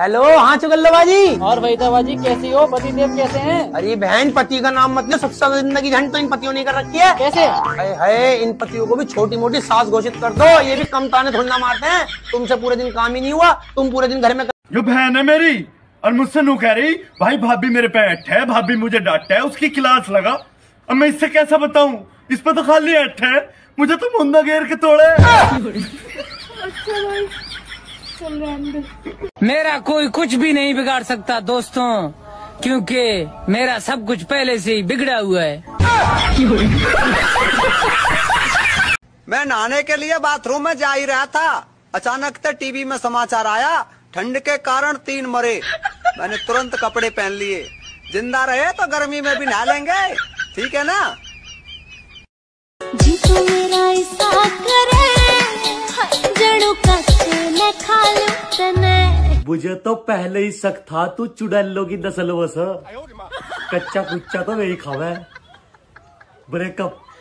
Hello, हाँ चुगल्ला बाजी और वहीदा बाजी कैसी हो? पति देव कैसे हैं? अरे बहन, पति का नाम मतलब सबसे जिंदगी झंड तो इन पतियों ने कर रखी है। कैसे है? इन पतियों को भी छोटी मोटी सास घोषित कर दो, ये भी कम ताने थोड़ी ना मारते हैं। तुमसे पूरे दिन काम ही नहीं हुआ, तुम पूरे दिन घर में जो बहन है मेरी और मुझसे नू कह रही भाई भाभी मेरे पैठ है, भाभी मुझे डांट है, उसकी क्लास लगा। अब मैं इससे कैसा बताऊँ, इस पर तो खाली अठ है, मुझे तो मुंदा घेर के तोड़े। मेरा कोई कुछ भी नहीं बिगाड़ सकता दोस्तों, क्योंकि मेरा सब कुछ पहले से ही बिगड़ा हुआ है। मैं नहाने के लिए बाथरूम में जा ही रहा था, अचानक से टीवी में समाचार आया ठंड के कारण 3 मरे। मैंने तुरंत कपड़े पहन लिए, जिंदा रहे तो गर्मी में भी नहा लेंगे, ठीक है ना? मुझे तो पहले ही शक था तू चुड़ैलों की नस्ल, बस कच्चा कुच्चा तो नहीं खावे। ब्रेकअप